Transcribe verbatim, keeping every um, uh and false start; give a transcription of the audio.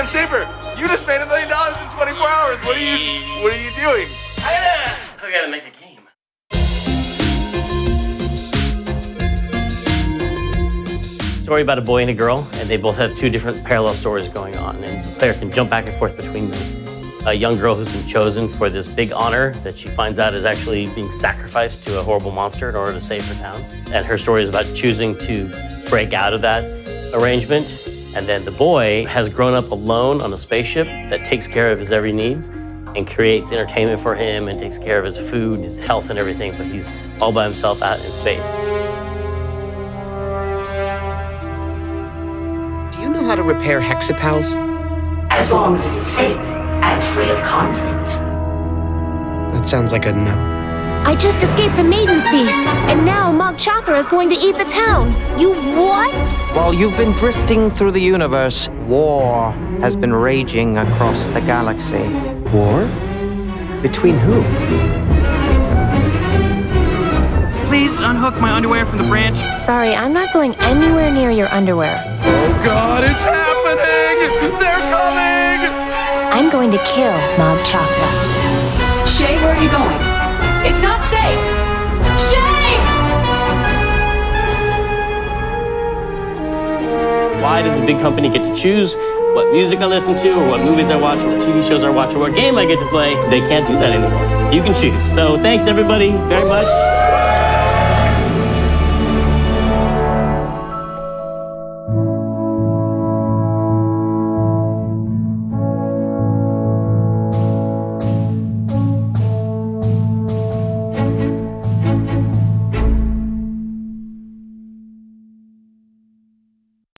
Tim Schafer, you just made a million dollars in twenty-four hours. What are you, what are you doing? I gotta, I gotta make a game. Story about a boy and a girl, and they both have two different parallel stories going on, and the player can jump back and forth between them. A young girl who's been chosen for this big honor that she finds out is actually being sacrificed to a horrible monster in order to save her town, and her story is about choosing to break out of that arrangement. And then the boy has grown up alone on a spaceship that takes care of his every needs and creates entertainment for him and takes care of his food and his health and everything, but he's all by himself out in space. How to repair Hexapals? As long as it is safe and free of conflict. That sounds like a no. I just escaped the Maiden's Feast, and now Mog Chothra is going to eat the town. You what? While you've been drifting through the universe, war has been raging across the galaxy. War? Between who? Please unhook my underwear from the branch. Sorry, I'm not going anywhere near your underwear. Oh God, it's happening! They're coming! I'm going to kill Mog Chothra. Shay, where are you going? It's not safe! Shay! Why does a big company get to choose what music I listen to, or what movies I watch, or what T V shows I watch, or what game I get to play? They can't do that anymore. You can choose. So thanks, everybody, very much.